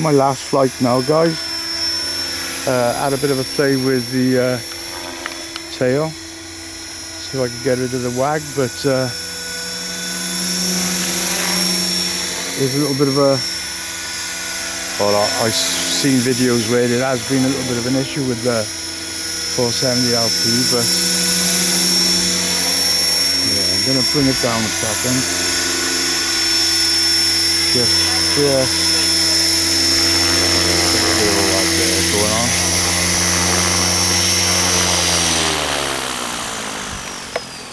my last flight now, guys. Had a bit of a play with the tail, see if I could get rid of the wag, but there's a little bit of a, well, I've seen videos where there has been a little bit of an issue with the 470LP, but I'm going to bring it down a second, just a bit of a lot there going on.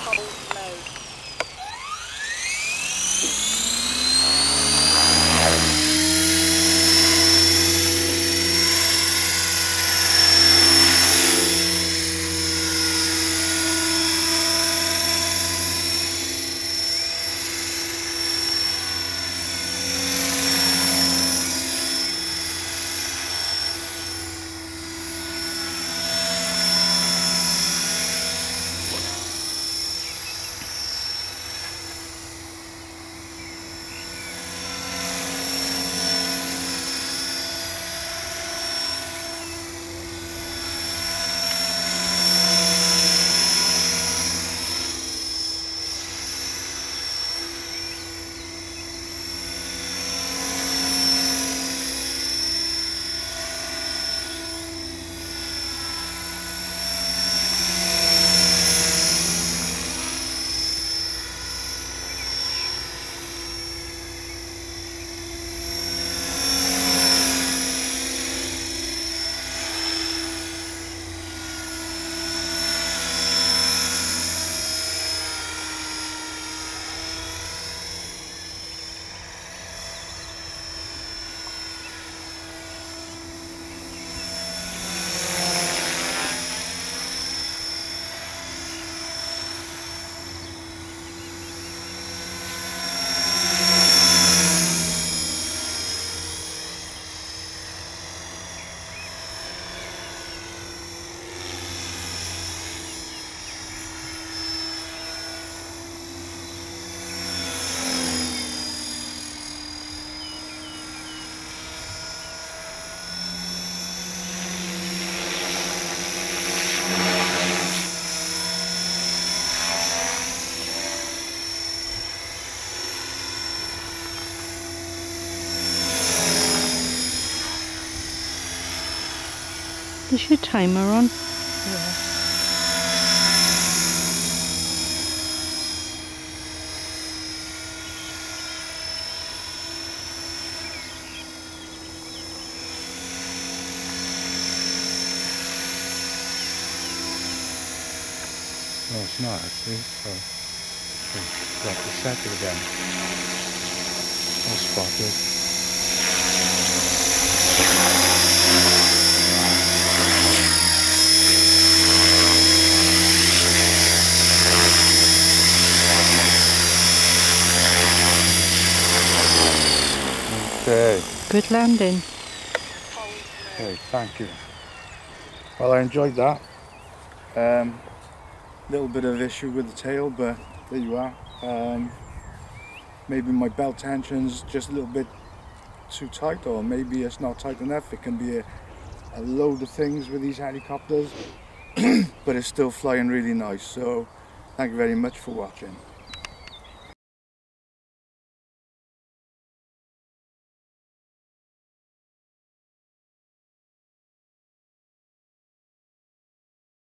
Hold Is your timer on? Yeah. No, it's not actually, so I've got to set it again. I'll spot it. Okay. Good landing. Okay, thank you. Well, I enjoyed that. Little bit of issue with the tail, but there you are. Maybe my belt tension's just a little bit too tight, or maybe it's not tight enough. It can be a load of things with these helicopters, but it's still flying really nice. So thank you very much for watching.